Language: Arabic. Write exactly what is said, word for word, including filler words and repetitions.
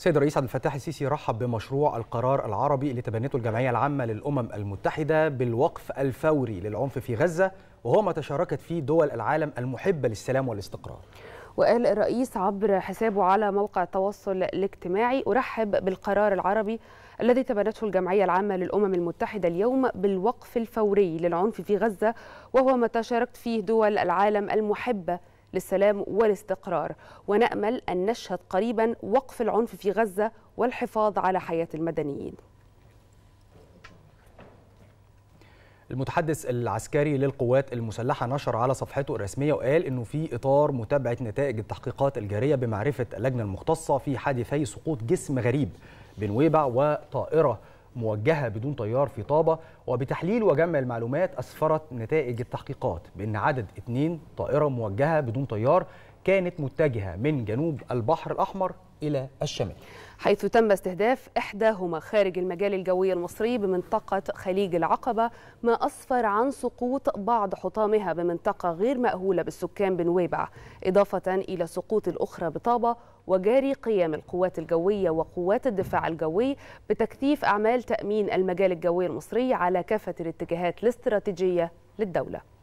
السيد الرئيس عبد الفتاح السيسي رحب بمشروع القرار العربي اللي تبنته الجمعية العامة للأمم المتحدة بالوقف الفوري للعنف في غزة، وهو ما تشاركت فيه دول العالم المحبة للسلام والاستقرار. وقال الرئيس عبر حسابه على موقع التواصل الاجتماعي: أرحب بالقرار العربي الذي تبنته الجمعية العامة للأمم المتحدة اليوم بالوقف الفوري للعنف في غزة، وهو ما تشاركت فيه دول العالم المحبة للسلام والاستقرار، ونأمل أن نشهد قريبا وقف العنف في غزة والحفاظ على حياة المدنيين. المتحدث العسكري للقوات المسلحة نشر على صفحته الرسمية وقال إنه في إطار متابعة نتائج التحقيقات الجارية بمعرفة اللجنة المختصة في حادثي سقوط جسم غريب بنويبع وطائرة موجهة بدون طيار في طابا، وبتحليل وجمع المعلومات أسفرت نتائج التحقيقات بأن عدد اثنين طائرة موجهة بدون طيار كانت متجهة من جنوب البحر الأحمر إلى الشمال، حيث تم استهداف إحداهما خارج المجال الجوي المصري بمنطقة خليج العقبة، ما أسفر عن سقوط بعض حطامها بمنطقة غير مأهولة بالسكان بنويبع، إضافة إلى سقوط الأخرى بطابة، وجاري قيام القوات الجوية وقوات الدفاع الجوي بتكثيف أعمال تأمين المجال الجوي المصري على كافة الاتجاهات الاستراتيجية للدولة.